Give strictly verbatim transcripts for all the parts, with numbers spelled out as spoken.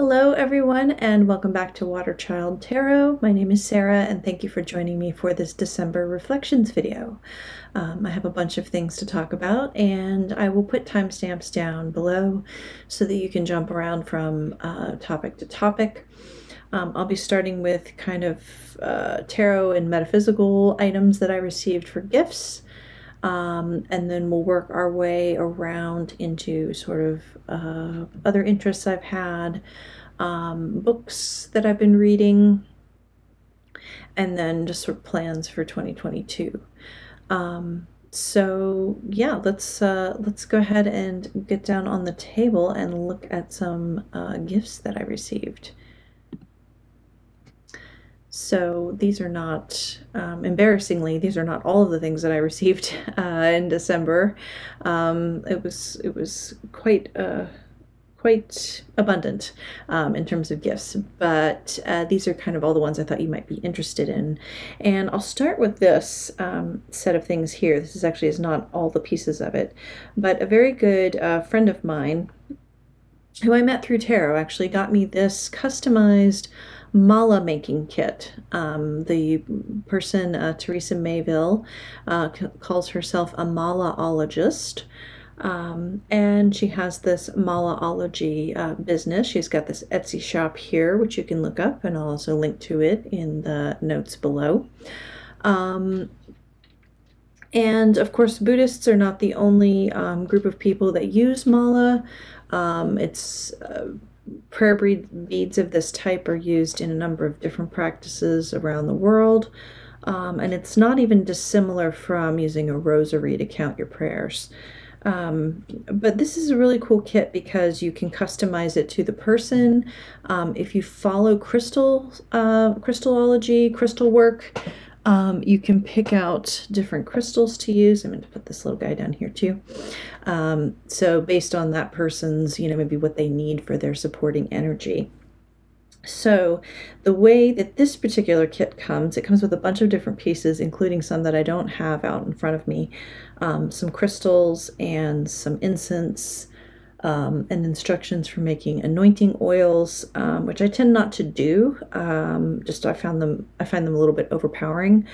Hello everyone and welcome back to Water Child Tarot. My name is Sarah and thank you for joining me for this December reflections video. Um, I have a bunch of things to talk about and I will put timestamps down below so that you can jump around from uh, topic to topic. Um, I'll be starting with kind of uh, tarot and metaphysical items that I received for gifts. Um, and then we'll work our way around into sort of uh, other interests I've had, um, books that I've been reading, and then just sort of plans for twenty twenty-two. Um, so yeah, let's uh, let's go ahead and get down on the table and look at some uh, gifts that I received. So these are not, um, embarrassingly, these are not all of the things that I received uh, in December. Um, it was it was quite uh, quite abundant um, in terms of gifts, but uh, these are kind of all the ones I thought you might be interested in. And I'll start with this um, set of things here. This is actually is not all the pieces of it, but a very good uh, friend of mine, who I met through tarot, actually got me this customized mala making kit. Um, the person, uh, Teresa Mayville, uh, calls herself a malaologist, um, and she has this malaology uh, business. She's got this Etsy shop here, which you can look up, and I'll also link to it in the notes below. Um, and of course, Buddhists are not the only um, group of people that use mala. Um, it's uh, prayer beads of this type are used in a number of different practices around the world, um, and it's not even dissimilar from using a rosary to count your prayers. Um, but this is a really cool kit because you can customize it to the person. Um, if you follow crystal, uh, crystallology, crystal work, Um, you can pick out different crystals to use. I'm going to put this little guy down here too. Um, so based on that person's, you know, maybe what they need for their supporting energy. So the way that this particular kit comes, it comes with a bunch of different pieces, including some that I don't have out in front of me, um, some crystals and some incense, Um, and instructions for making anointing oils, um, which I tend not to do. Um, just I found them, I find them a little bit overpowering,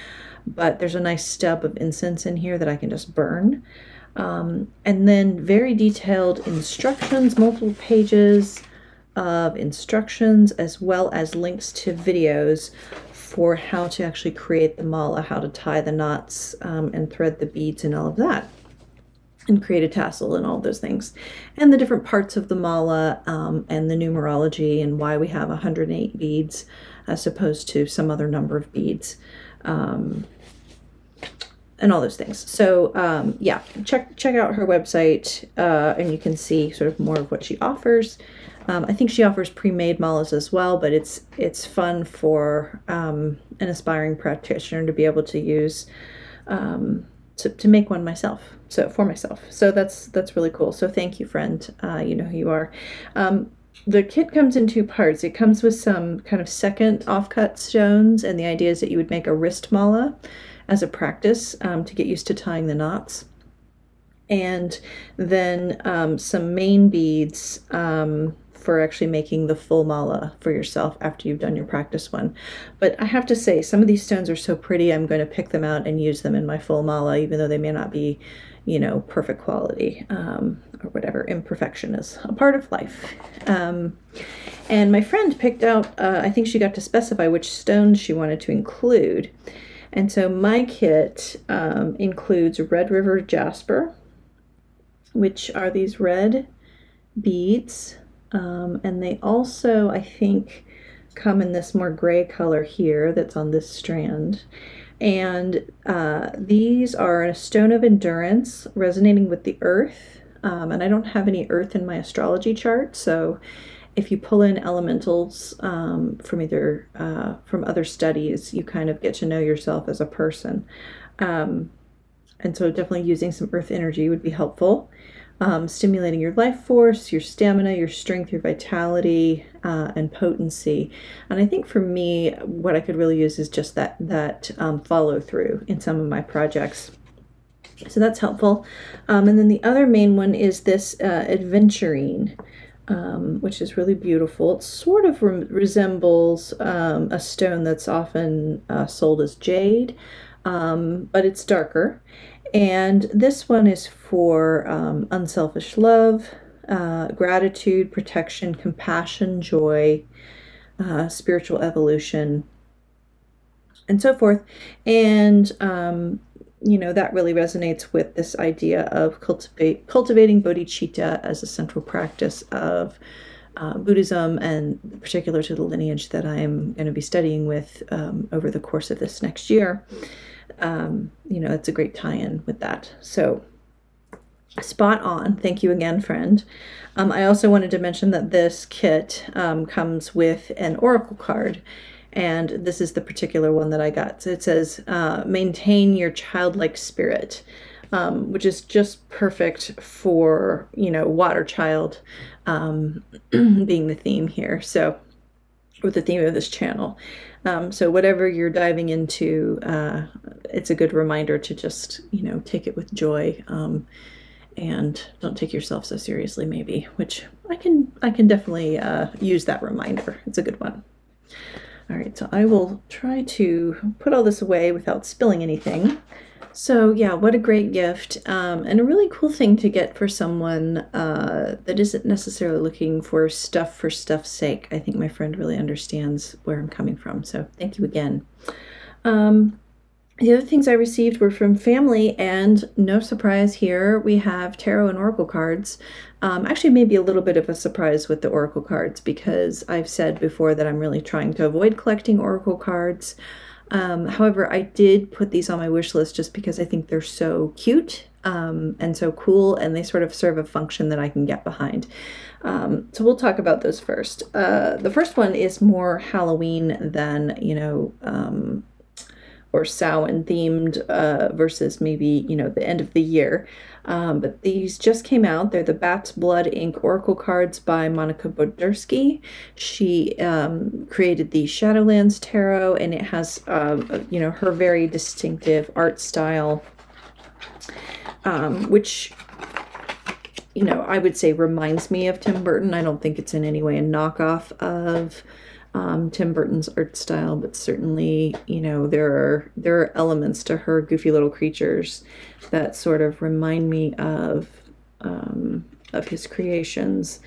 but there's a nice stub of incense in here that I can just burn. Um, and then very detailed instructions, multiple pages of instructions, as well as links to videos for how to actually create the mala, how to tie the knots um, and thread the beads and all of that, and create a tassel and all those things, and the different parts of the mala, um, and the numerology and why we have one hundred eight beads as opposed to some other number of beads, um, and all those things. So um, yeah, check check out her website, uh, and you can see sort of more of what she offers. Um, I think she offers pre-made malas as well, but it's it's fun for um, an aspiring practitioner to be able to use. Um, To, to make one myself, so for myself. So that's that's really cool. So thank you, friend. Uh, you know who you are. Um, the kit comes in two parts. It comes with some kind of second offcut stones, and the idea is that you would make a wrist mala as a practice um, to get used to tying the knots, and then um, some main beads um, for actually making the full mala for yourself after you've done your practice one. But I have to say, some of these stones are so pretty, I'm going to pick them out and use them in my full mala, even though they may not be, you know, perfect quality, um, or whatever. Imperfection is a part of life. Um, and my friend picked out, uh, I think she got to specify which stones she wanted to include. And so my kit um, includes Red River Jasper, which are these red beads. Um, and they also, I think, come in this more gray color here that's on this strand. And uh, these are a stone of endurance resonating with the earth. Um, and I don't have any earth in my astrology chart, so if you pull in elementals um, from either uh, from other studies, you kind of get to know yourself as a person. Um, and so definitely using some earth energy would be helpful. Um, stimulating your life force, your stamina, your strength, your vitality, uh, and potency. And I think for me, what I could really use is just that, that um, follow through in some of my projects. So that's helpful. Um, and then the other main one is this uh, adventurine, um, which is really beautiful. It sort of re resembles um, a stone that's often uh, sold as jade, um, but it's darker. And this one is for um, unselfish love, uh, gratitude, protection, compassion, joy, uh, spiritual evolution, and so forth. And, um, you know, that really resonates with this idea of cultivate, cultivating bodhicitta as a central practice of uh, Buddhism, and particular to the lineage that I'm going to be studying with um, over the course of this next year. Um, you know, it's a great tie-in with that. So spot on. Thank you again, friend. Um, I also wanted to mention that this kit um, comes with an oracle card. And this is the particular one that I got. So it says, uh, maintain your childlike spirit, um, which is just perfect for, you know, Water Child um, being the theme here. So, with the theme of this channel. Um, so whatever you're diving into, uh, it's a good reminder to just, you know, take it with joy, um, and don't take yourself so seriously maybe, which I can, I can definitely uh, use that reminder. It's a good one. All right, so I will try to put all this away without spilling anything. So yeah, what a great gift, um, and a really cool thing to get for someone uh, that isn't necessarily looking for stuff for stuff's sake. I think my friend really understands where I'm coming from, so thank you again. Um, the other things I received were from family, and no surprise here, we have tarot and oracle cards. Um, actually, maybe a little bit of a surprise with the oracle cards, because I've said before that I'm really trying to avoid collecting oracle cards. Um, however, I did put these on my wish list just because I think they're so cute um, and so cool, and they sort of serve a function that I can get behind. Um, so we'll talk about those first. Uh, the first one is more Halloween than, you know, um, or Samhain themed uh, versus maybe, you know, the end of the year. Um, but these just came out. They're the Bat's Blood Ink Oracle Cards by Monika Bodirsky. She um, created the Shadowlands Tarot, and it has, uh, you know, her very distinctive art style, um, which, you know, I would say reminds me of Tim Burton. I don't think it's in any way a knockoff of Um, Tim Burton's art style, but certainly, you know, there are there are elements to her goofy little creatures that sort of remind me of um, of his creations,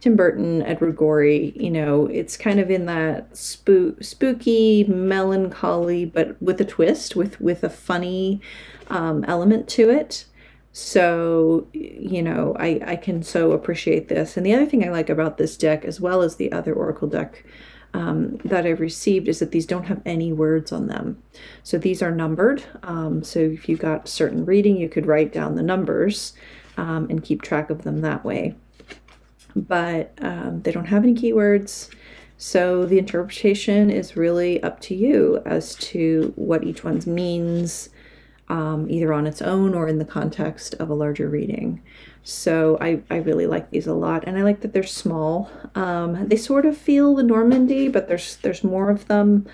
Tim Burton, Edward Gorey. You know, it's kind of in that spook, spooky, melancholy, but with a twist, with with a funny um, element to it. So, you know, I I can so appreciate this. And the other thing I like about this deck, as well as the other Oracle deck Um, that I've received, is that these don't have any words on them. So these are numbered. Um, so if you got certain reading, you could write down the numbers um, and keep track of them that way. But um, they don't have any keywords. So the interpretation is really up to you as to what each one means, um, either on its own or in the context of a larger reading. So I, I really like these a lot, and I like that they're small. Um, they sort of feel the Normandy, but there's there's more of them.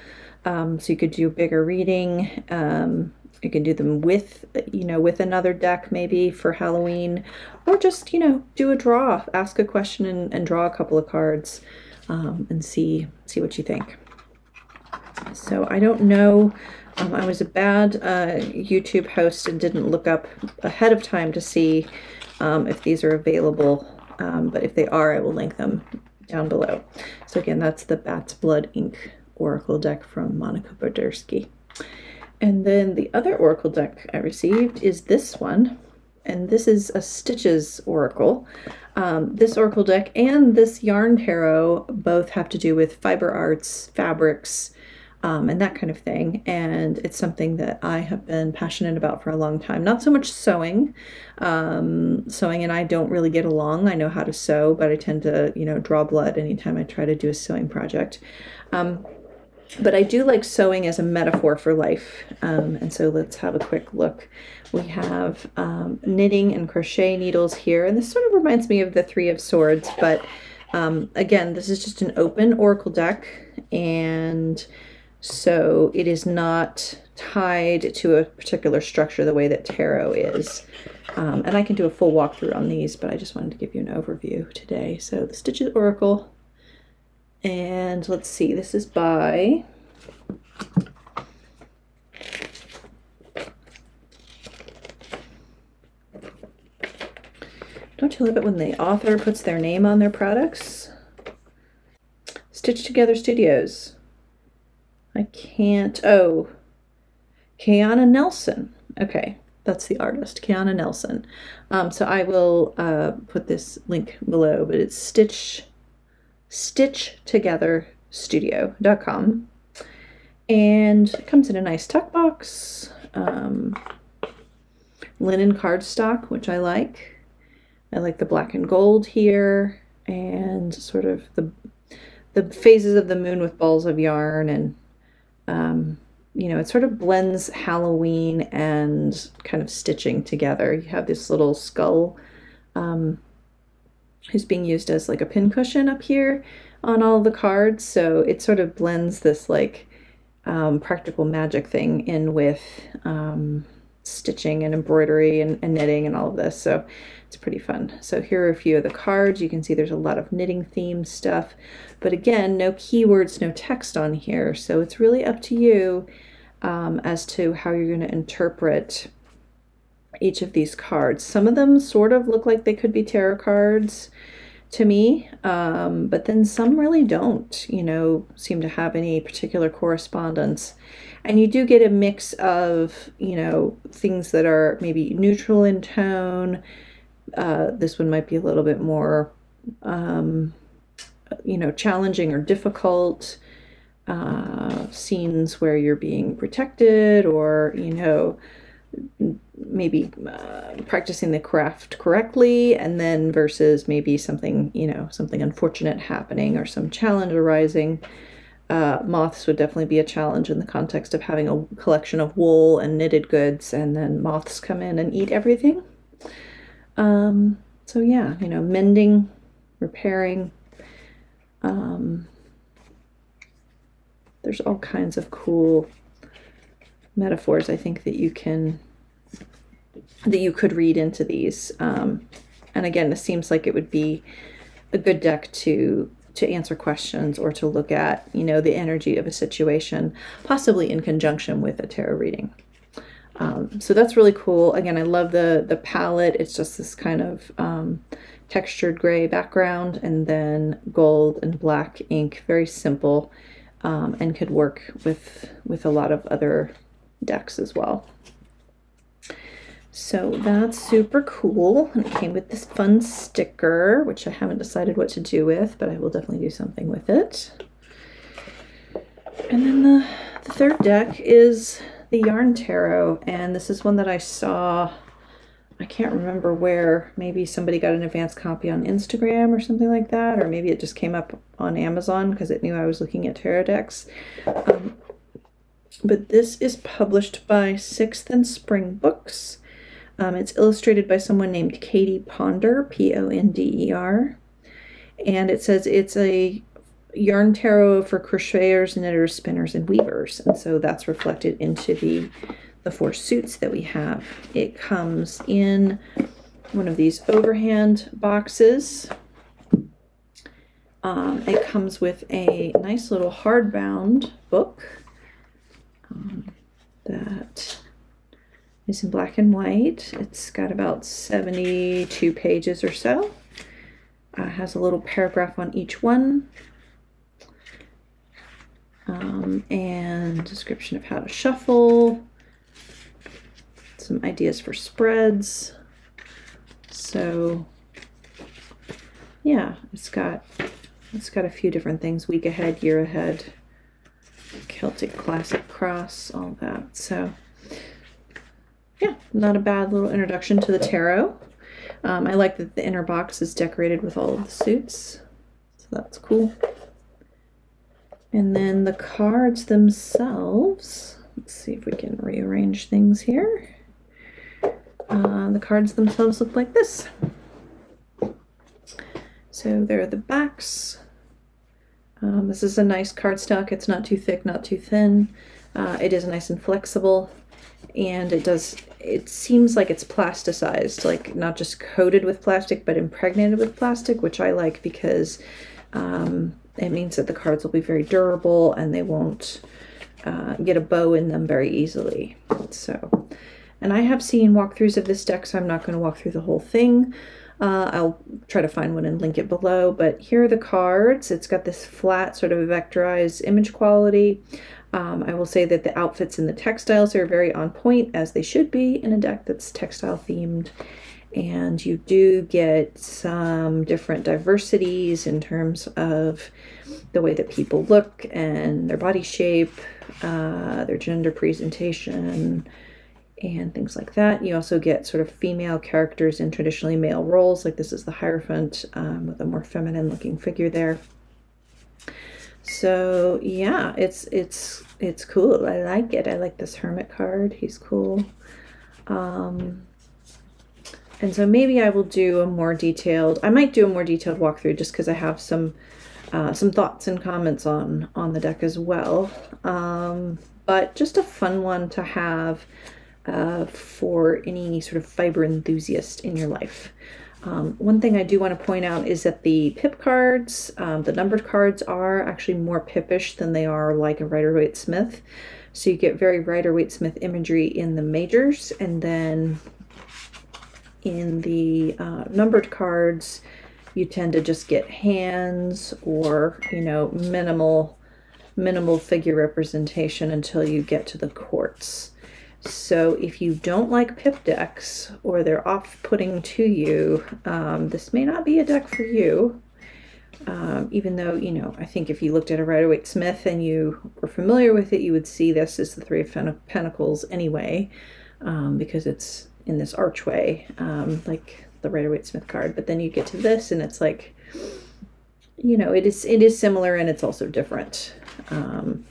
Um, so you could do a bigger reading. Um, you can do them with, you know, with another deck maybe for Halloween, or just, you know, do a draw, ask a question and, and draw a couple of cards um, and see, see what you think. So I don't know. Um, I was a bad uh, YouTube host and didn't look up ahead of time to see Um, if these are available, um, but if they are, I will link them down below. So again, that's the Bat's Blood Ink Oracle deck from Monika Bodirsky. And then the other Oracle deck I received is this one, and this is a Stitcher's Oracle. Um, this Oracle deck and this Yarn Tarot both have to do with fiber arts, fabrics, Um, and that kind of thing, and it's something that I have been passionate about for a long time. Not so much sewing. Um, sewing and I don't really get along. I know how to sew, but I tend to, you know, draw blood anytime I try to do a sewing project. Um, but I do like sewing as a metaphor for life, um, and so let's have a quick look. We have um, knitting and crochet needles here, and this sort of reminds me of the Three of Swords, but um, again, this is just an open oracle deck, and so it is not tied to a particular structure the way that tarot is. Um, and I can do a full walkthrough on these, but I just wanted to give you an overview today. So the Stitcher's Oracle, and let's see, this is by Don't you love it when the author puts their name on their products? Stitch Together Studios. I can't, oh, Kiana Nelson. Okay, that's the artist, Kiana Nelson. Um, so I will uh, put this link below, but it's Stitch, stitch together studio dot com. And it comes in a nice tuck box, um, linen cardstock, which I like. I like the black and gold here, and sort of the the phases of the moon with balls of yarn, and um, you know, it sort of blends Halloween and kind of stitching together. You have this little skull um, who's being used as like a pincushion up here on all the cards, so it sort of blends this like um, practical magic thing in with um, stitching and embroidery and, and knitting and all of this, so it's pretty fun. So here are a few of the cards. You can see there's a lot of knitting theme stuff, but again, no keywords, no text on here, so it's really up to you um, as to how you're going to interpret each of these cards. Some of them sort of look like they could be tarot cards to me, um, but then some really don't, you know, seem to have any particular correspondence. And you do get a mix of, you know, things that are maybe neutral in tone. Uh, this one might be a little bit more, um, you know, challenging or difficult. Uh, scenes where you're being protected, or, you know, maybe uh, practicing the craft correctly, and then versus maybe something, you know, something unfortunate happening or some challenge arising. Uh, moths would definitely be a challenge in the context of having a collection of wool and knitted goods, and then moths come in and eat everything. Um, so yeah, you know, mending, repairing. Um, there's all kinds of cool metaphors, I think, that you can, that you could read into these. Um, and again, this seems like it would be a good deck to, to answer questions or to look at, you know, the energy of a situation, possibly in conjunction with a tarot reading. Um, so that's really cool. Again, I love the, the palette. It's just this kind of um, textured gray background, and then gold and black ink, very simple, um, and could work with, with a lot of other decks as well. So that's super cool, and it came with this fun sticker, which I haven't decided what to do with, but I will definitely do something with it. And then the, the third deck is the Yarn Tarot, and this is one that I saw, I can't remember where, maybe somebody got an advanced copy on Instagram or something like that, or maybe it just came up on Amazon because it knew I was looking at tarot decks. Um, but this is published by Sixth and Spring Books. Um, it's illustrated by someone named Katie Ponder, P O N D E R, and it says it's a yarn tarot for crocheters, knitters, spinners, and weavers, and so that's reflected into the, the four suits that we have. It comes in one of these overhand boxes. Um, it comes with a nice little hardbound book um, that... It's in black and white. It's got about seventy-two pages or so. It uh, has a little paragraph on each one. Um, and description of how to shuffle. Some ideas for spreads. So yeah, it's got, it's got a few different things. Week ahead, year ahead, Celtic classic cross, all that. So yeah, not a bad little introduction to the tarot. Um, I like that the inner box is decorated with all of the suits, so that's cool. And then the cards themselves, let's see if we can rearrange things here. Uh, the cards themselves look like this. So there are the backs. Um, this is a nice cardstock. It's not too thick, not too thin. Uh, it is nice and flexible, and it does, it seems like it's plasticized, like not just coated with plastic, but impregnated with plastic, which I like because um, it means that the cards will be very durable and they won't uh, get a bow in them very easily. So, and I have seen walkthroughs of this deck, so I'm not going to walk through the whole thing. Uh, I'll try to find one and link it below, but here are the cards. It's got this flat sort of vectorized image quality. Um, I will say that the outfits and the textiles are very on point, as they should be in a deck that's textile themed. And you do get some different diversities in terms of the way that people look and their body shape, uh, their gender presentation, and things like that. You also get sort of female characters in traditionally male roles, like this is the Hierophant um, with a more feminine looking figure there. So yeah, it's it's it's cool. I like it. I like this Hermit card. He's cool. Um, and so maybe I will do a more detailed, I might do a more detailed walkthrough just because I have some uh, some thoughts and comments on, on the deck as well. Um, but just a fun one to have Uh, for any sort of fiber enthusiast in your life. Um, one thing I do want to point out is that the pip cards, um, the numbered cards, are actually more pipish than they are like a Rider-Waite-Smith. So you get very Rider-Waite-Smith imagery in the majors, and then in the uh, numbered cards, you tend to just get hands or, you know, minimal, minimal figure representation until you get to the courts. So if you don't like pip decks or they're off-putting to you, um, this may not be a deck for you. Um, even though, you know, I think if you looked at a Rider-Waite-Smith and you were familiar with it, you would see this as the Three of Pentacles anyway, um, because it's in this archway, um, like the Rider-Waite-Smith card. But then you get to this and it's like, you know, it is, it is similar and it's also different. Um,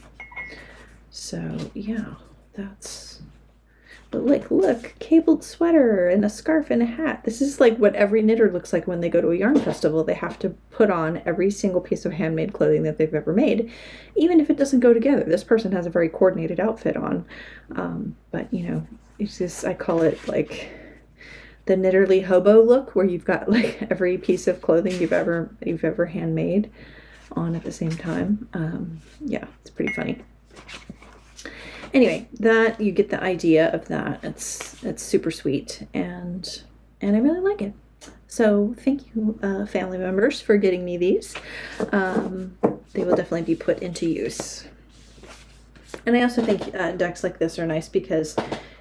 so, yeah, that's... But like, look, cabled sweater and a scarf and a hat. This is like what every knitter looks like when they go to a yarn festival. They have to put on every single piece of handmade clothing that they've ever made, even if it doesn't go together. This person has a very coordinated outfit on. Um, but, you know, it's just, I call it like the knitterly hobo look, where you've got like every piece of clothing you've ever, you've ever handmade on at the same time. Um, yeah, it's pretty funny. Anyway, that, you get the idea of that. It's it's super sweet, and and I really like it. So thank you, uh, family members, for getting me these. Um, they will definitely be put into use. And I also think uh, decks like this are nice because,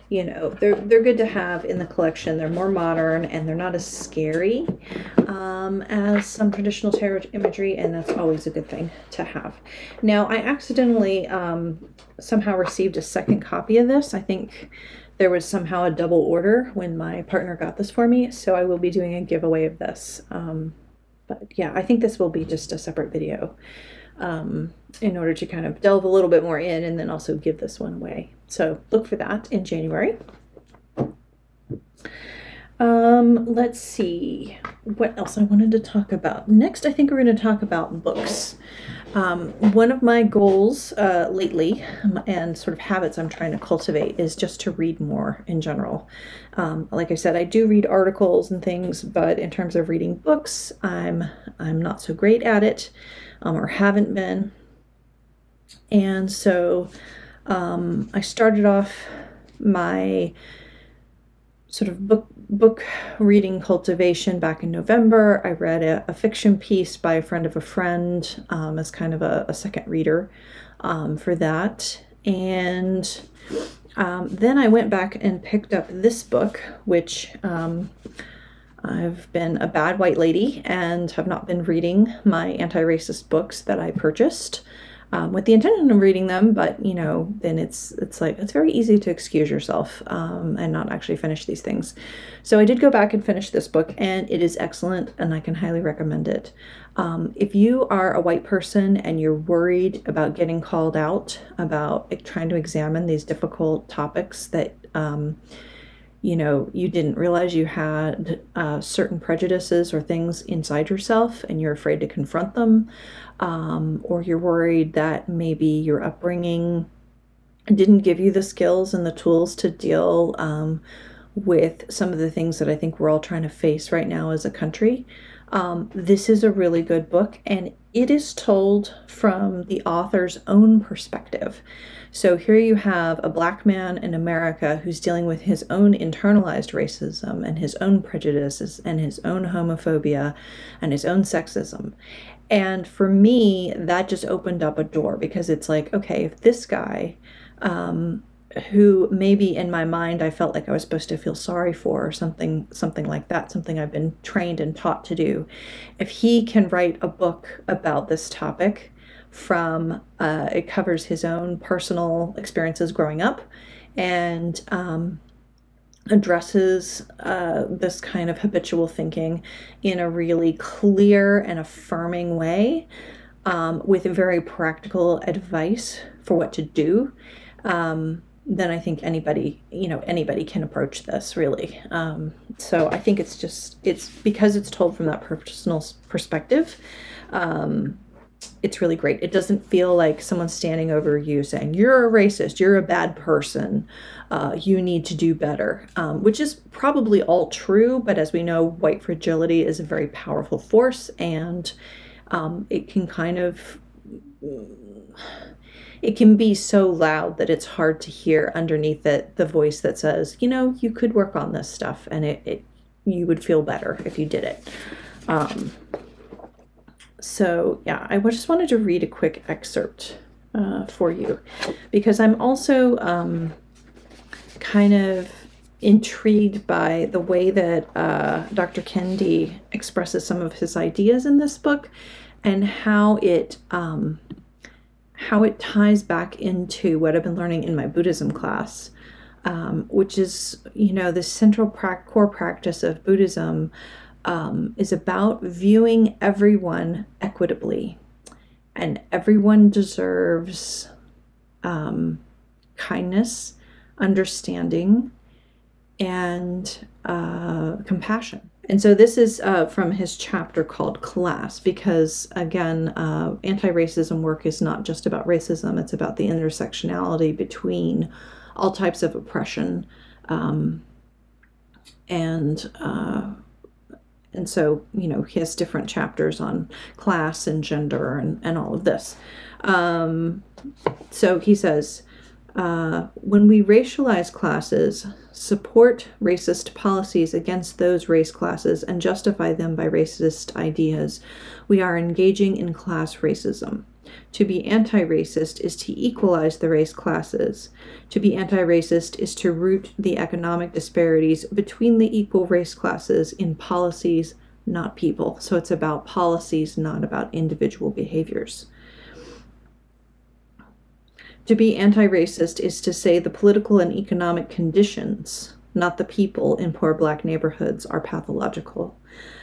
you know, they're they're good to have in the collection. They're more modern and they're not as scary um, as some traditional tarot imagery, and that's always a good thing to have. Now, I accidentally um, somehow received a second copy of this. I think there was somehow a double order when my partner got this for me, so I will be doing a giveaway of this. Um, but yeah, I think this will be just a separate video um, in order to kind of delve a little bit more in and then also give this one away. So look for that in January. Um, let's see what else I wanted to talk about. Next, I think we're going to talk about books. Um, one of my goals uh, lately and sort of habits I'm trying to cultivate is just to read more in general. Um, like I said, I do read articles and things, but in terms of reading books, I'm, I'm not so great at it, um, or haven't been. And so... Um, I started off my sort of book book reading cultivation back in November. I read a, a fiction piece by a friend of a friend um, as kind of a, a second reader um, for that. And um, then I went back and picked up this book, which um, I've been a bad white lady and have not been reading my anti-racist books that I purchased. Um, with the intention of reading them, but, you know, then it's it's like, it's very easy to excuse yourself um, and not actually finish these things. So I did go back and finish this book, and it is excellent, and I can highly recommend it. Um, if you are a white person and you're worried about getting called out, about like, trying to examine these difficult topics that, um, you know, you didn't realize you had uh, certain prejudices or things inside yourself, and you're afraid to confront them, Um, or you're worried that maybe your upbringing didn't give you the skills and the tools to deal um, with some of the things that I think we're all trying to face right now as a country, um, this is a really good book, and it is told from the author's own perspective. So here you have a black man in America who's dealing with his own internalized racism and his own prejudices and his own homophobia and his own sexism. And for me, that just opened up a door, because it's like, okay, if this guy, um, who maybe in my mind I felt like I was supposed to feel sorry for, or something, something like that, something I've been trained and taught to do, if he can write a book about this topic from, uh, it covers his own personal experiences growing up and, um, addresses uh, this kind of habitual thinking in a really clear and affirming way, um, with very practical advice for what to do, um, then I think anybody, you know, anybody can approach this, really. Um, so I think it's just, it's because it's told from that personal perspective, um, it's really great. It doesn't feel like someone standing over you saying, you're a racist, you're a bad person, uh, you need to do better, um, which is probably all true. But as we know, white fragility is a very powerful force, and um, it can kind of, it can be so loud that it's hard to hear underneath it the voice that says, you know, you could work on this stuff, and it, it you would feel better if you did it. Um, So yeah, I just wanted to read a quick excerpt uh, for you, because I'm also um, kind of intrigued by the way that uh, Doctor Kendi expresses some of his ideas in this book, and how it um, how it ties back into what I've been learning in my Buddhism class, um, which is, you know, the central pra- core practice of Buddhism. Um, is about viewing everyone equitably, and everyone deserves um, kindness, understanding, and uh, compassion. And so this is uh, from his chapter called Class, because again, uh, anti-racism work is not just about racism, it's about the intersectionality between all types of oppression, um, and uh, And so, you know, he has different chapters on class and gender and, and all of this. Um, so he says, uh, when we racialize classes, support racist policies against those race classes, and justify them by racist ideas, we are engaging in class racism. To be anti-racist is to equalize the race classes. To be anti-racist is to root the economic disparities between the equal race classes in policies, not people. So it's about policies, not about individual behaviors. To be anti-racist is to say the political and economic conditions, not the people in poor black neighborhoods, are pathological.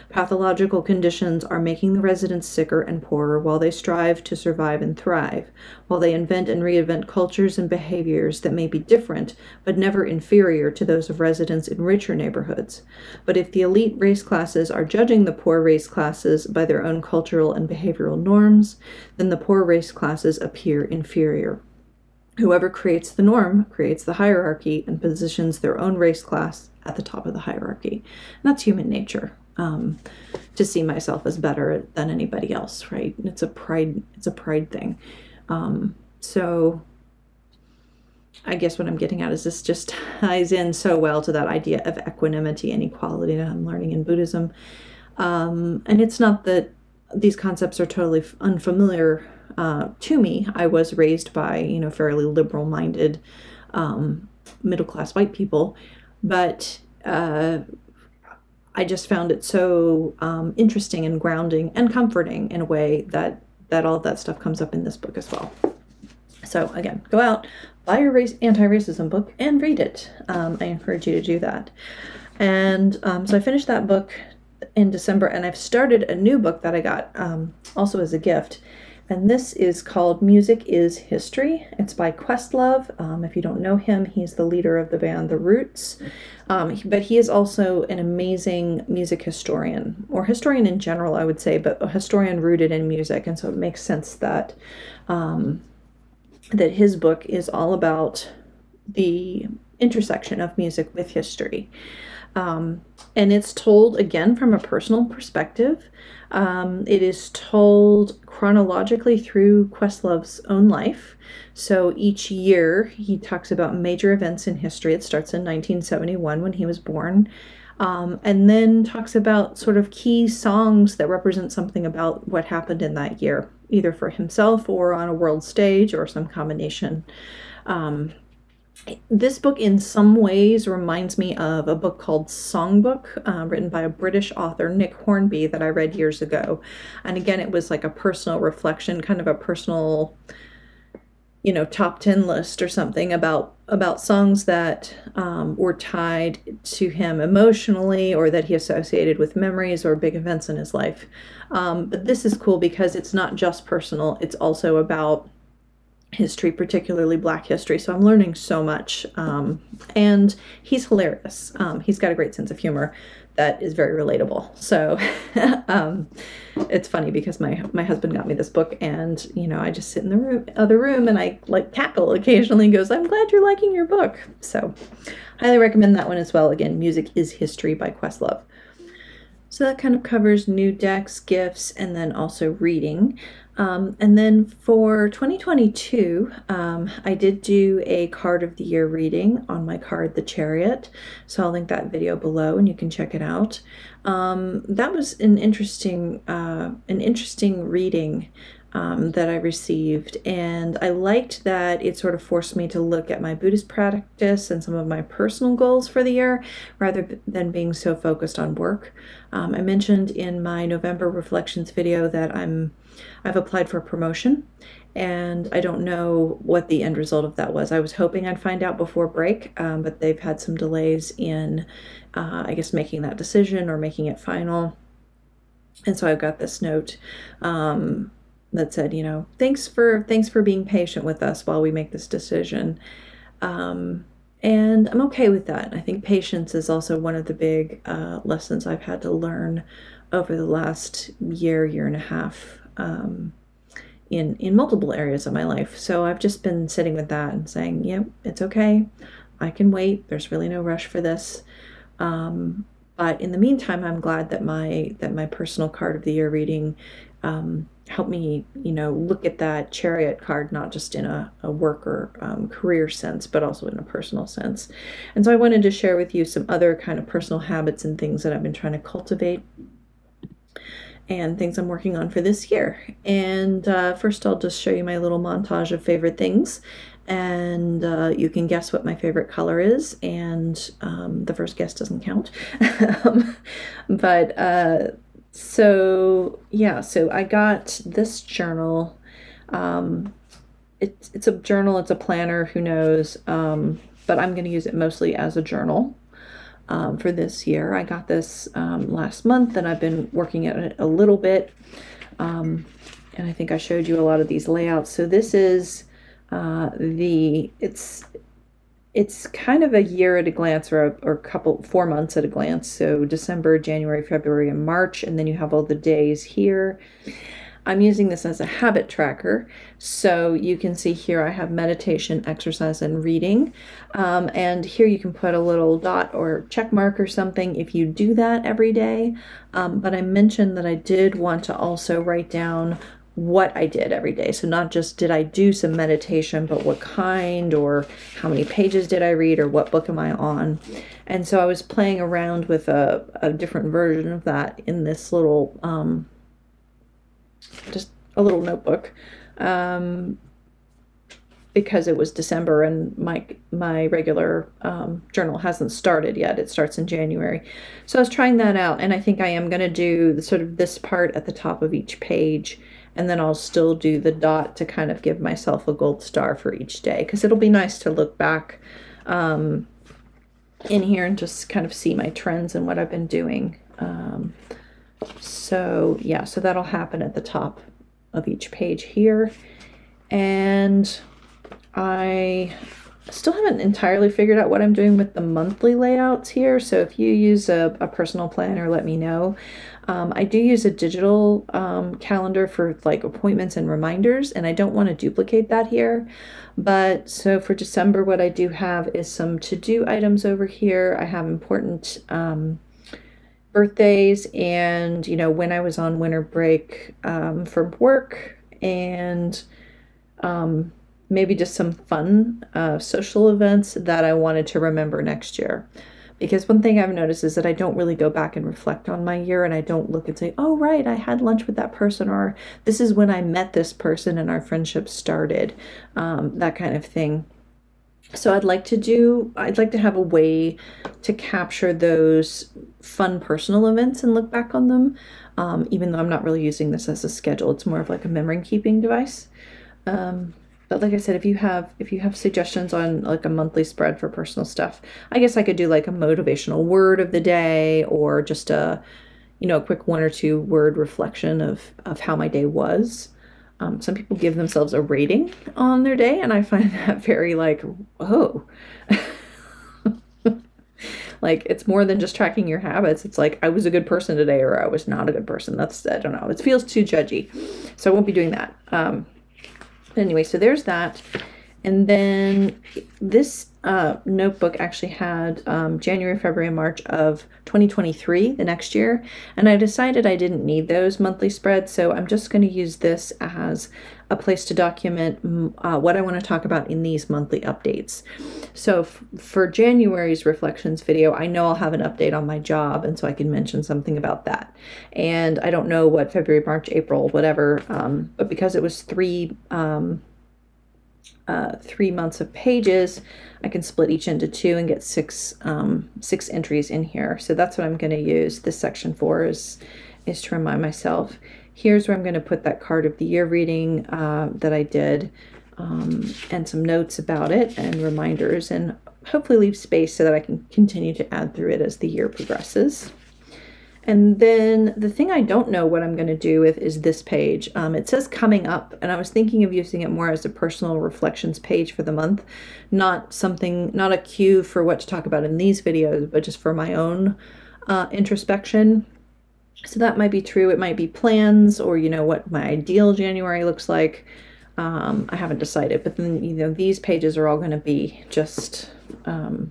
Pathological conditions are making the residents sicker and poorer while they strive to survive and thrive, while they invent and reinvent cultures and behaviors that may be different, but never inferior to those of residents in richer neighborhoods. But if the elite race classes are judging the poor race classes by their own cultural and behavioral norms, then the poor race classes appear inferior. Whoever creates the norm creates the hierarchy and positions their own race class at the top of the hierarchy. And that's human nature. Um, to see myself as better than anybody else, right? It's a pride, it's a pride thing. Um, so I guess what I'm getting at is this just ties in so well to that idea of equanimity and equality that I'm learning in Buddhism. Um, and it's not that these concepts are totally unfamiliar uh, to me. I was raised by, you know, fairly liberal-minded, um, middle-class white people, but uh, I just found it so um, interesting and grounding and comforting in a way that, that all of that stuff comes up in this book as well. So again, go out, buy your race, anti-racism book and read it. Um, I encourage you to do that. And um, so I finished that book in December, and I've started a new book that I got um, also as a gift. And this is called Music is History. It's by Questlove. Um, if you don't know him, he's the leader of the band The Roots. Um, but he is also an amazing music historian, or historian in general, I would say, but a historian rooted in music. And so it makes sense that um, that his book is all about the intersection of music with history. Um, and it's told, again, from a personal perspective. Um, it is told chronologically through Questlove's own life. So each year he talks about major events in history. It starts in nineteen seventy-one when he was born, um, and then talks about sort of key songs that represent something about what happened in that year, either for himself or on a world stage or some combination. Um, This book in some ways reminds me of a book called Songbook, uh, written by a British author, Nick Hornby, that I read years ago. And again, it was like a personal reflection, kind of a personal, you know, top ten list or something about, about songs that um, were tied to him emotionally or that he associated with memories or big events in his life. Um, but this is cool because it's not just personal, it's also about history, particularly Black history. So I'm learning so much, um, and he's hilarious. Um, he's got a great sense of humor that is very relatable. So um, it's funny because my my husband got me this book, and you know I just sit in the room, other room, and I like cackle occasionally. And goes, I'm glad you're liking your book. So highly recommend that one as well. Again, Music is History by Questlove. So that kind of covers new decks, gifts, and then also reading. Um, and then for twenty twenty-two, um, I did do a card of the year reading on my card, The Chariot. So I'll link that video below and you can check it out. Um, that was an interesting, uh, an interesting reading um, that I received. And I liked that it sort of forced me to look at my Buddhist practice and some of my personal goals for the year, rather than being so focused on work. Um, I mentioned in my November reflections video that I'm I've applied for a promotion, and I don't know what the end result of that was. I was hoping I'd find out before break, um, but they've had some delays in, uh, I guess, making that decision or making it final. And so I've got this note um, that said, you know, thanks for thanks for being patient with us while we make this decision. Um, and I'm okay with that. I think patience is also one of the big uh, lessons I've had to learn over the last year, year and a half. Um, in, in multiple areas of my life. So I've just been sitting with that and saying, yep, yeah, it's okay. I can wait. There's really no rush for this. Um, but in the meantime, I'm glad that my, that my personal card of the year reading, um, helped me, you know, look at that Chariot card, not just in a, a work or um, career sense, but also in a personal sense. And so I wanted to share with you some other kind of personal habits and things that I've been trying to cultivate and things I'm working on for this year. And uh, first I'll just show you my little montage of favorite things, and uh, you can guess what my favorite color is, and um, the first guess doesn't count. But uh, so yeah, so I got this journal. Um, it, it's a journal, it's a planner, who knows, um, but I'm gonna use it mostly as a journal. Um, for this year. I got this um, last month, and I've been working at it a little bit. Um, and I think I showed you a lot of these layouts. So this is uh, the, it's it's kind of a year at a glance, or a or couple, four months at a glance. So December, January, February, and March. And then you have all the days here. I'm using this as a habit tracker, so you can see here I have meditation, exercise, and reading, um, and here you can put a little dot or check mark or something if you do that every day, um, but I mentioned that I did want to also write down what I did every day. So not just did I do some meditation, but what kind, or how many pages did I read, or what book am I on? And so I was playing around with a, a different version of that in this little um, just a little notebook, um, because it was December and my my regular um, journal hasn't started yet. It starts in January. So I was trying that out, and I think I am going to do the, sort of this part at the top of each page, and then I'll still do the dot to kind of give myself a gold star for each day, because it'll be nice to look back um, in here and just kind of see my trends and what I've been doing. Um, So yeah, so that'll happen at the top of each page here. And I still haven't entirely figured out what I'm doing with the monthly layouts here. So if you use a, a personal planner, let me know. Um, I do use a digital um, calendar for like appointments and reminders, and I don't want to duplicate that here. But so for December, what I do have is some to-do items over here. I have important um, birthdays and, you know, when I was on winter break um, from work, and um, maybe just some fun uh, social events that I wanted to remember next year. Because one thing I've noticed is that I don't really go back and reflect on my year, and I don't look and say, oh, right, I had lunch with that person, or this is when I met this person and our friendship started, um, that kind of thing. So I'd like to do, I'd like to have a way to capture those fun personal events and look back on them, um, even though I'm not really using this as a schedule. It's more of like a memory keeping device. Um, But like I said, if you have if you have suggestions on like a monthly spread for personal stuff, I guess I could do like a motivational word of the day, or just a, you know, a quick one or two word reflection of of how my day was. Um, some people give themselves a rating on their day, and I find that very like, whoa. Like, it's more than just tracking your habits. It's like, I was a good person today, or I was not a good person. That's, I don't know, it feels too judgy. So I won't be doing that. Um, Anyway, so there's that. And then this uh, notebook actually had um, January, February, and March of twenty twenty-three, the next year. And I decided I didn't need those monthly spreads, so I'm just going to use this as a place to document uh, what I want to talk about in these monthly updates. So for January's reflections video, I know I'll have an update on my job, and so I can mention something about that. And I don't know what February, March, April, whatever, um, but because it was three... Um, Uh, three months of pages, I can split each into two and get six um, six entries in here. So that's what I'm going to use this section for, is is to remind myself. Here's where I'm going to put that card of the year reading uh, that I did, um, and some notes about it and reminders, and hopefully leave space so that I can continue to add through it as the year progresses. And then the thing I don't know what I'm going to do with is this page. Um, it says coming up, and I was thinking of using it more as a personal reflections page for the month, not something, not a cue for what to talk about in these videos, but just for my own uh, introspection. So that might be true. It might be plans, or, you know, what my ideal January looks like. Um, I haven't decided, but then, you know, these pages are all going to be just um,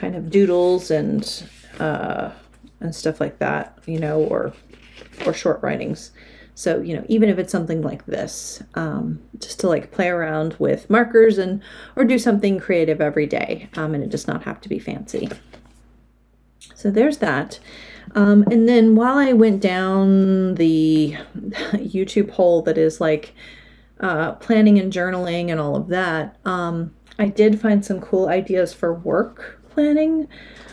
kind of doodles and... Uh, and stuff like that, you know, or or short writings. So, you know, even if it's something like this, um, just to like play around with markers and or do something creative every day, um, and it does not have to be fancy. So there's that. Um, and then while I went down the YouTube hole that is like uh, planning and journaling and all of that, um, I did find some cool ideas for work planning.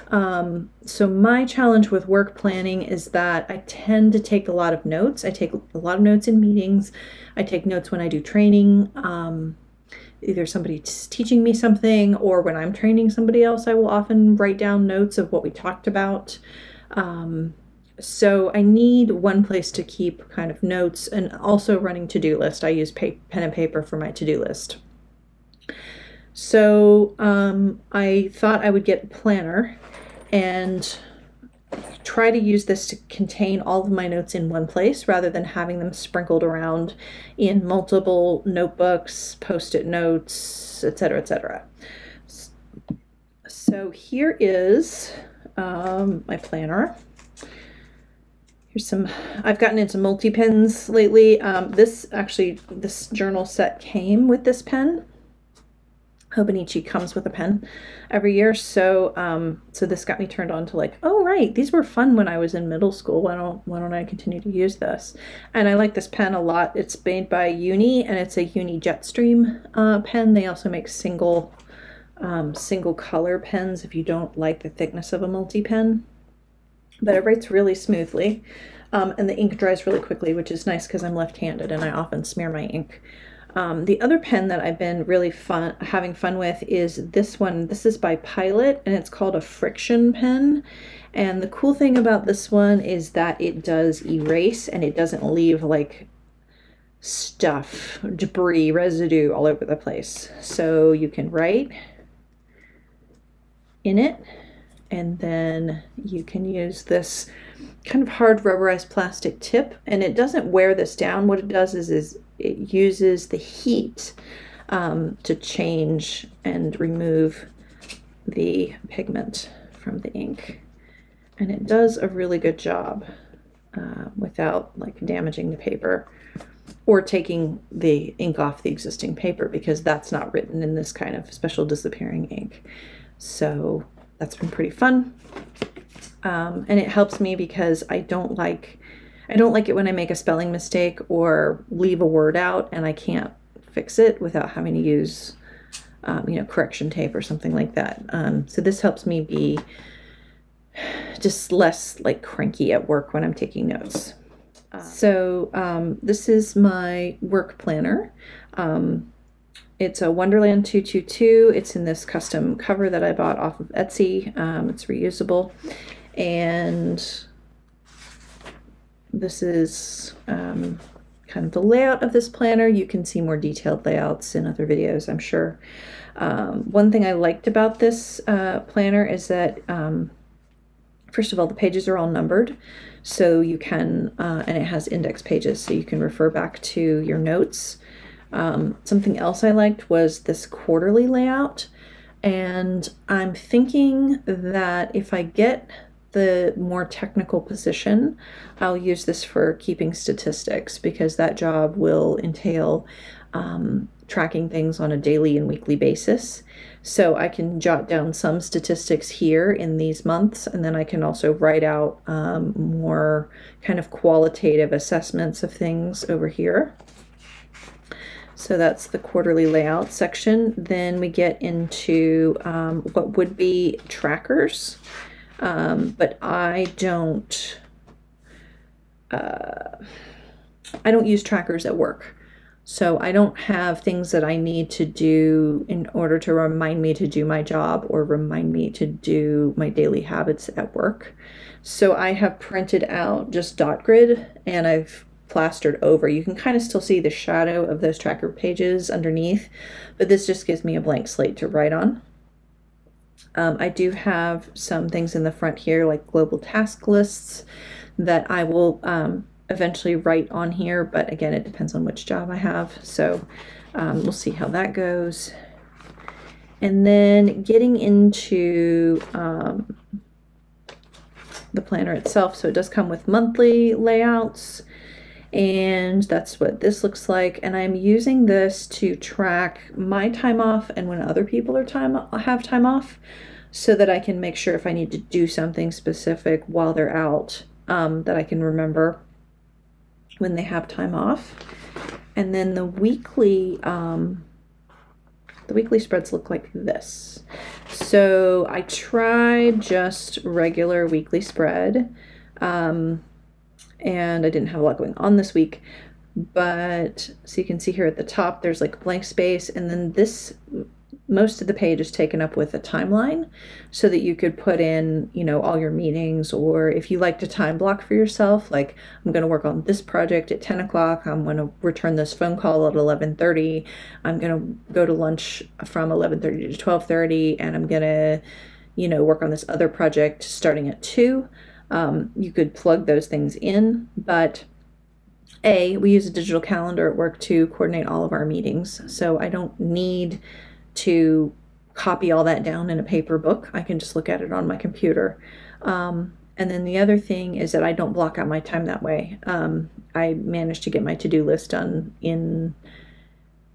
Um, so my challenge with work planning is that I tend to take a lot of notes. I take a lot of notes in meetings. I take notes when I do training, um, either somebody's teaching me something or when I'm training somebody else, I will often write down notes of what we talked about. Um, so I need one place to keep kind of notes, and also running to-do list. I use pen and paper for my to-do list. So um, I thought I would get a planner and try to use this to contain all of my notes in one place rather than having them sprinkled around in multiple notebooks, post-it notes, et cetera, et cetera. So here is um, my planner. Here's some, I've gotten into multi-pens lately. Um, this actually, this journal set came with this pen. Hobonichi comes with a pen every year, so um, so this got me turned on to like, oh right, these were fun when I was in middle school. Why don't why don't I continue to use this? And I like this pen a lot. It's made by Uni, and it's a Uni Jetstream uh, pen. They also make single um, single color pens if you don't like the thickness of a multi pen, but it writes really smoothly, um, and the ink dries really quickly, which is nice because I'm left-handed and I often smear my ink. Um, the other pen that I've been really fun having fun with is this one. This is by Pilot, and it's called a friction pen. And the cool thing about this one is that it does erase, and it doesn't leave like stuff, debris, residue all over the place. So you can write in it, and then you can use this kind of hard rubberized plastic tip, and it doesn't wear this down. What it does is, is it uses the heat um, to change and remove the pigment from the ink. And it does a really good job uh, without like damaging the paper or taking the ink off the existing paper, because that's not written in this kind of special disappearing ink. So that's been pretty fun. Um, and it helps me because I don't like, I don't like it when I make a spelling mistake or leave a word out and I can't fix it without having to use, um, you know, correction tape or something like that. Um, so this helps me be just less like cranky at work when I'm taking notes. So um, this is my work planner. Um, it's a Wonderland two two two. It's in this custom cover that I bought off of Etsy. Um, it's reusable. And this is um, kind of the layout of this planner. You can see more detailed layouts in other videos, I'm sure. Um, one thing I liked about this uh, planner is that um, first of all, the pages are all numbered, so you can, uh, and it has index pages, so you can refer back to your notes. Um, something else I liked was this quarterly layout, and I'm thinking that if I get the more technical position, I'll use this for keeping statistics, because that job will entail um, tracking things on a daily and weekly basis. So I can jot down some statistics here in these months, and then I can also write out um, more kind of qualitative assessments of things over here. So that's the quarterly layout section. Then we get into um, what would be trackers, um, but I don't, uh, I don't use trackers at work. So I don't have things that I need to do in order to remind me to do my job or remind me to do my daily habits at work. So I have printed out just dot grid and I've plastered over. You can kind of still see the shadow of those tracker pages underneath, but this just gives me a blank slate to write on. Um, I do have some things in the front here like global task lists that I will um, eventually write on here, but again, it depends on which job I have. So um, we'll see how that goes. And then getting into um, the planner itself. So it does come with monthly layouts, and that's what this looks like. And I'm using this to track my time off and when other people are time have time off, so that I can make sure if I need to do something specific while they're out, um, that I can remember when they have time off. And then the weekly um, the weekly spreads look like this. So I try just regular weekly spread, um, and I didn't have a lot going on this week, but so you can see here at the top there's like blank space, and then this most of the page is taken up with a timeline, so that you could put in, you know, all your meetings, or if you like to time block for yourself, like I'm going to work on this project at ten o'clock, I'm going to return this phone call at eleven thirty, I'm going to go to lunch from eleven thirty to twelve thirty, and I'm going to, you know, work on this other project starting at two. Um, you could plug those things in, but A, we use a digital calendar at work to coordinate all of our meetings, so I don't need to copy all that down in a paper book. I can just look at it on my computer. Um, and then the other thing is that I don't block out my time that way. Um, I managed to get my to-do list done in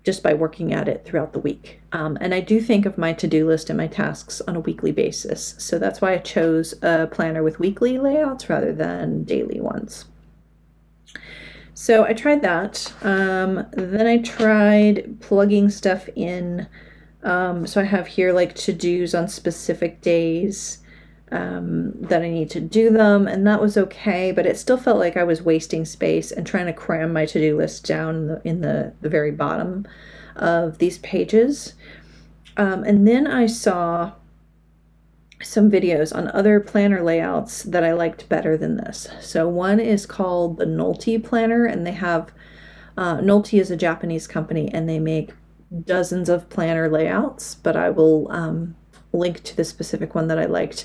just by working at it throughout the week. Um, and I do think of my to-do list and my tasks on a weekly basis. So that's why I chose a planner with weekly layouts rather than daily ones. So I tried that. Um, then I tried plugging stuff in. Um, so I have here like to-dos on specific days um, that I need to do them, and that was okay, but it still felt like I was wasting space and trying to cram my to-do list down in the, in the, the very bottom of these pages. Um, and then I saw some videos on other planner layouts that I liked better than this. So one is called the NOLTY planner, and they have, uh, NOLTY is a Japanese company and they make dozens of planner layouts, but I will um, link to the specific one that I liked.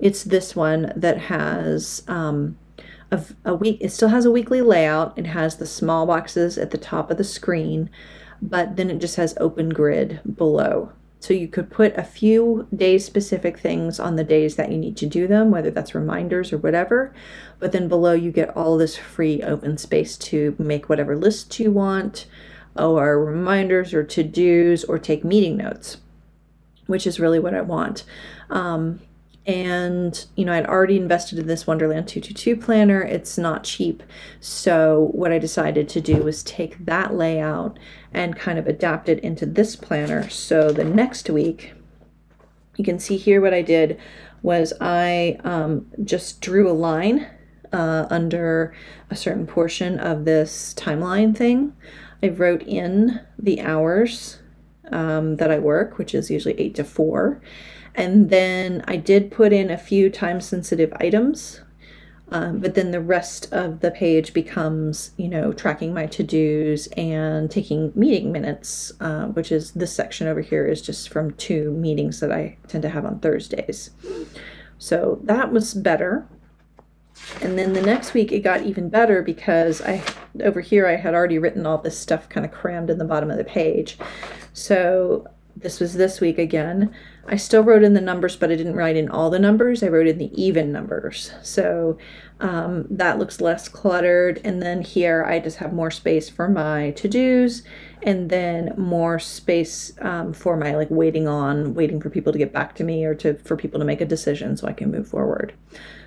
It's this one that has um, a, a week. It still has a weekly layout. It has the small boxes at the top of the screen, but then it just has open grid below. So you could put a few day specific things on the days that you need to do them, whether that's reminders or whatever, but then below you get all this free open space to make whatever list you want, or reminders or to-dos, or take meeting notes, which is really what I want. Um, and, you know, I'd already invested in this Wonderland two two two planner. It's not cheap. So what I decided to do was take that layout and kind of adapt it into this planner. So the next week, you can see here what I did was I um, just drew a line uh, under a certain portion of this timeline thing. I wrote in the hours um, that I work, which is usually eight to four. And then I did put in a few time sensitive items, um, but then the rest of the page becomes, you know, tracking my to-dos and taking meeting minutes, uh, which is this section over here is just from two meetings that I tend to have on Thursdays. So that was better. And then the next week it got even better because I, over here I had already written all this stuff kind of crammed in the bottom of the page. So this was this week again. I still wrote in the numbers, but I didn't write in all the numbers. I wrote in the even numbers. So um, that looks less cluttered. And then here I just have more space for my to-dos, and then more space um, for my like waiting on, waiting for people to get back to me or to for people to make a decision so I can move forward.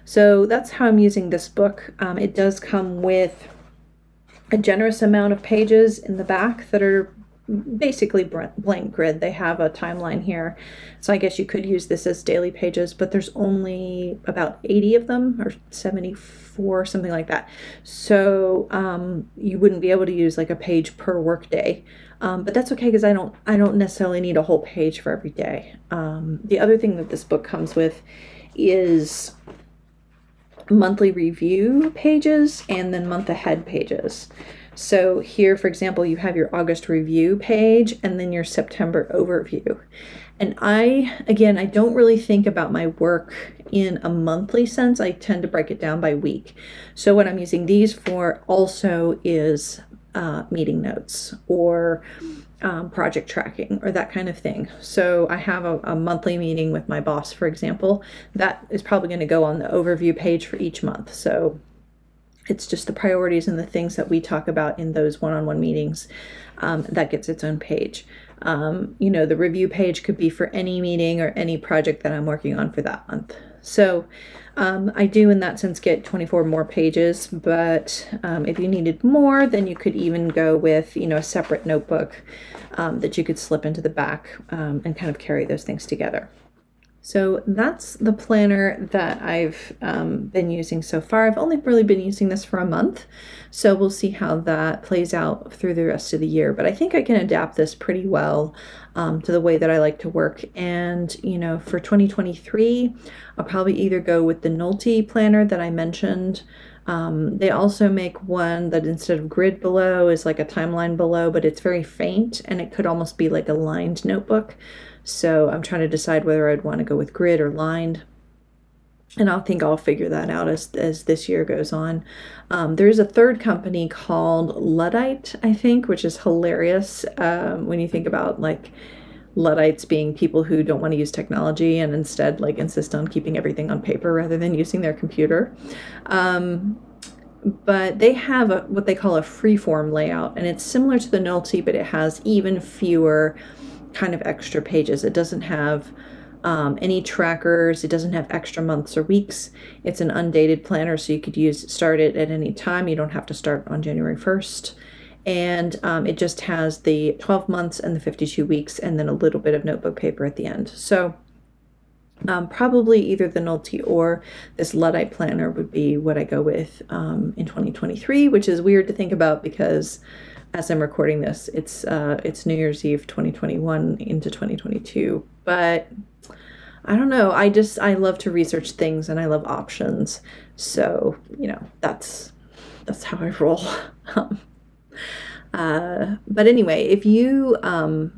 So that's how I'm using this book. Um, it does come with a generous amount of pages in the back that are basically blank grid. They have a timeline here. So I guess you could use this as daily pages, but there's only about eighty of them, or seventy-four, something like that. So um, you wouldn't be able to use like a page per workday. Um, but that's okay because I don't, I don't necessarily need a whole page for every day. Um, the other thing that this book comes with is monthly review pages and then month ahead pages. So here, for example, you have your August review page and then your September overview. And I, again, I don't really think about my work in a monthly sense. I tend to break it down by week. So what I'm using these for also is uh, meeting notes or um, project tracking or that kind of thing. So I have a, a monthly meeting with my boss, for example, that is probably going to go on the overview page for each month. So it's just the priorities and the things that we talk about in those one-on-one meetings um, that gets its own page. Um, you know, the review page could be for any meeting or any project that I'm working on for that month. So um, I do in that sense get twenty-four more pages, but um, if you needed more, then you could even go with, you know, a separate notebook um, that you could slip into the back um, and kind of carry those things together. So that's the planner that I've um, been using so far. I've only really been using this for a month, so we'll see how that plays out through the rest of the year. But I think I can adapt this pretty well um, to the way that I like to work. And, you know, for twenty twenty-three, I'll probably either go with the NOLTY planner that I mentioned. Um, they also make one that instead of grid below is like a timeline below, but it's very faint and it could almost be like a lined notebook. So I'm trying to decide whether I'd want to go with grid or lined. And I'll think I'll figure that out as, as this year goes on. Um, there is a third company called Luddite, I think, which is hilarious um, when you think about like Luddites being people who don't want to use technology and instead like insist on keeping everything on paper rather than using their computer. Um, But they have a, what they call a freeform layout, and it's similar to the NOLTY, but it has even fewer kind of extra pages. It doesn't have um, any trackers. It doesn't have extra months or weeks. It's an undated planner, so you could use start it at any time. You don't have to start on January first. And um, it just has the twelve months and the fifty-two weeks and then a little bit of notebook paper at the end. So Um, probably either the NOLTY or this Luddite planner would be what I go with um, in twenty twenty-three, which is weird to think about because as I'm recording this, it's uh, it's New Year's Eve twenty twenty-one into twenty twenty-two. But I don't know. I just I love to research things and I love options. So you know that's that's how I roll. uh, but anyway, if you um,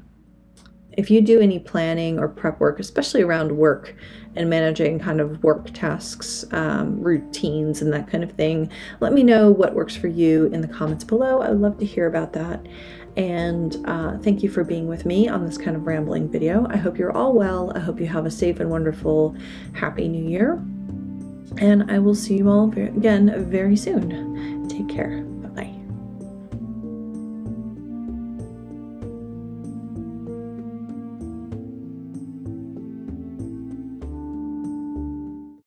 If you do any planning or prep work, especially around work, and managing kind of work tasks, um, routines, and that kind of thing. Let me know what works for you in the comments below. I would love to hear about that. And uh, thank you for being with me on this kind of rambling video. I hope you're all well. I hope you have a safe and wonderful, happy new year. And I will see you all again very soon. Take care.